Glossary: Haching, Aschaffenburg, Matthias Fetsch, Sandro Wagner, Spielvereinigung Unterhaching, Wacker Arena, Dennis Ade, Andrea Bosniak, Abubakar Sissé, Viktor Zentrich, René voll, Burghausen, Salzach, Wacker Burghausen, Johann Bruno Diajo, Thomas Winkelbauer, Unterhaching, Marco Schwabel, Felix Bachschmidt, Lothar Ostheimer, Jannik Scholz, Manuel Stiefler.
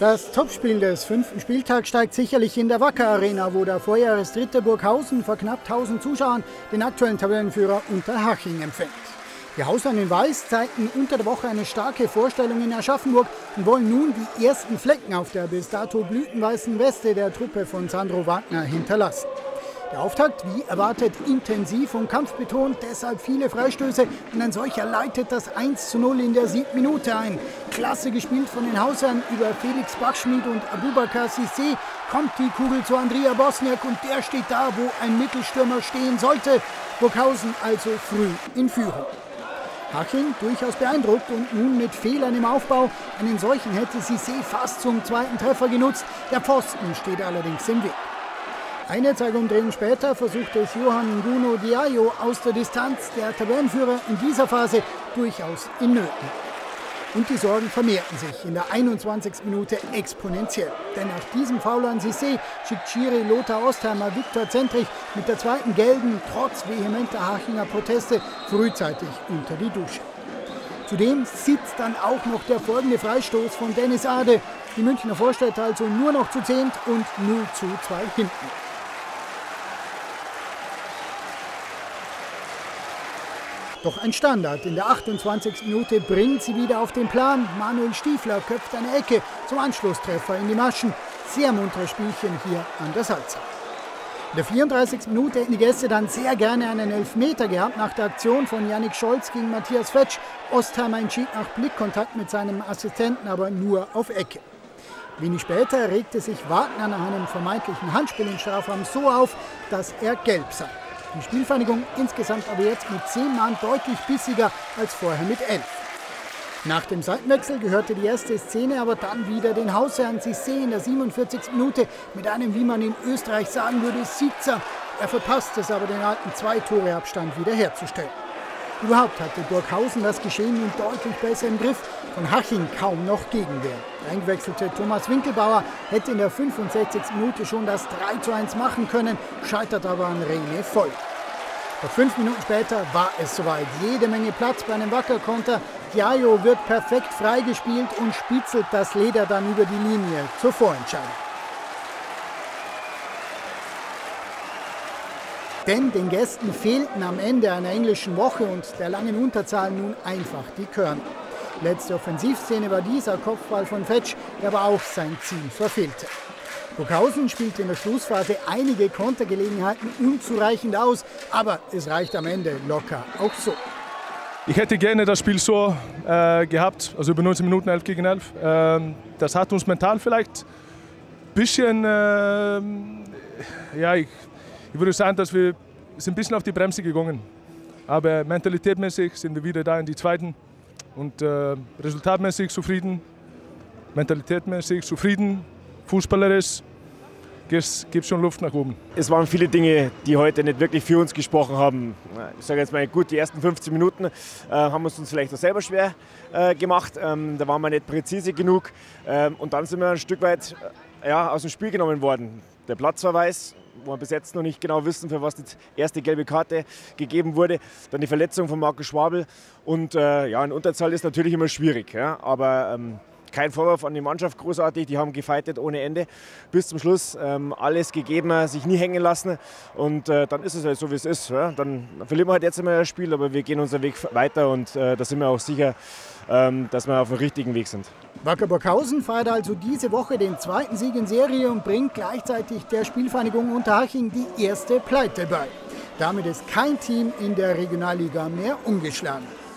Das Topspiel des 5. Spieltags steigt sicherlich in der Wacker Arena, wo der Vorjahresdritte Burghausen vor knapp 1000 Zuschauern den aktuellen Tabellenführer Unterhaching empfängt. Die Hausherren in Weiß zeigten unter der Woche eine starke Vorstellung in Aschaffenburg und wollen nun die ersten Flecken auf der bis dato blütenweißen Weste der Truppe von Sandro Wagner hinterlassen. Der Auftakt, wie erwartet, intensiv und kampfbetont, deshalb viele Freistöße und ein solcher leitet das 1:0 in der 7. Minute ein. Klasse gespielt von den Hausherren, über Felix Bachschmidt und Abubakar Sissé kommt die Kugel zu Andrea Bosniak und der steht da, wo ein Mittelstürmer stehen sollte. Burghausen also früh in Führung. Haching durchaus beeindruckt und nun mit Fehlern im Aufbau. Einen solchen hätte Sissé fast zum zweiten Treffer genutzt, der Pfosten steht allerdings im Weg. Eine Zeitungsdrehung später versuchte es Johann Bruno Diajo aus der Distanz, der Tabellenführer in dieser Phase durchaus in Nöten. Und die Sorgen vermehrten sich in der 21. Minute exponentiell. Denn nach diesem Foul an Sissé schickt Schiri Lothar Ostheimer Viktor Zentrich mit der zweiten Gelben trotz vehementer Hachinger Proteste frühzeitig unter die Dusche. Zudem sitzt dann auch noch der folgende Freistoß von Dennis Ade. Die Münchner Vorstädter also nur noch zu 10 und 0:2 hinten. Doch ein Standard in der 28. Minute bringt sie wieder auf den Plan. Manuel Stiefler köpft eine Ecke zum Anschlusstreffer in die Maschen. Sehr munteres Spielchen hier an der Salzach. In der 34. Minute hätten die Gäste dann sehr gerne einen Elfmeter gehabt nach der Aktion von Jannik Scholz gegen Matthias Fetsch. Ostheimer entschied nach Blickkontakt mit seinem Assistenten, aber nur auf Ecke. Wenig später regte sich Wagner nach einem vermeintlichen Handspiel im Strafraum so auf, dass er gelb sah. Die Spielvereinigung insgesamt aber jetzt mit 10 Mann deutlich bissiger als vorher mit 11. Nach dem Seitenwechsel gehörte die erste Szene aber dann wieder den Hausherrn Sissé in der 47. Minute mit einem, wie man in Österreich sagen würde, Sitzer. Er verpasst es aber, den alten 2-Tore-Abstand wiederherzustellen. Überhaupt hatte Burghausen das Geschehen nun deutlich besser im Griff, von Haching kaum noch Gegenwehr. Der eingewechselte Thomas Winkelbauer hätte in der 65. Minute schon das 3:1 machen können, scheitert aber an René voll. Doch 5 Minuten später war es soweit. Jede Menge Platz bei einem Wackerkonter. Diajo wird perfekt freigespielt und spitzelt das Leder dann über die Linie zur Vorentscheidung. Denn den Gästen fehlten am Ende einer englischen Woche und der langen Unterzahl nun einfach die Körner. Letzte Offensivszene war dieser Kopfball von Fetsch, der aber auch sein Ziel verfehlte. Burghausen spielte in der Schlussphase einige Kontergelegenheiten unzureichend aus, aber es reicht am Ende locker auch so. Ich hätte gerne das Spiel so gehabt, also über 19 Minuten 11 gegen 11. Das hat uns mental vielleicht ein bisschen, Ich würde sagen, dass wir ein bisschen auf die Bremse gegangen sind. Aber mentalitätmäßig sind wir wieder da in die zweiten. Und resultatmäßig zufrieden, mentalitätmäßig zufrieden, fußballerisch gibt schon Luft nach oben. Es waren viele Dinge, die heute nicht wirklich für uns gesprochen haben. Ich sage jetzt mal, gut, die ersten 15 Minuten haben uns vielleicht auch selber schwer gemacht. Da waren wir nicht präzise genug. Und dann sind wir ein Stück weit aus dem Spiel genommen worden. Der Platzverweis, wo wir bis jetzt noch nicht genau wissen, für was die erste gelbe Karte gegeben wurde. Dann die Verletzung von Marco Schwabel. Und in Unterzahl ist natürlich immer schwierig. Ja? Aber kein Vorwurf an die Mannschaft, großartig. Die haben gefightet ohne Ende bis zum Schluss. Alles gegeben, sich nie hängen lassen. Und dann ist es halt so, wie es ist. Ja? Dann verlieren wir halt jetzt immer das Spiel, aber wir gehen unseren Weg weiter. Und da sind wir auch sicher, dass wir auf dem richtigen Weg sind. Wacker Burghausen feiert also diese Woche den zweiten Sieg in Serie und bringt gleichzeitig der Spielvereinigung Unterhaching die erste Pleite bei. Damit ist kein Team in der Regionalliga mehr umgeschlagen.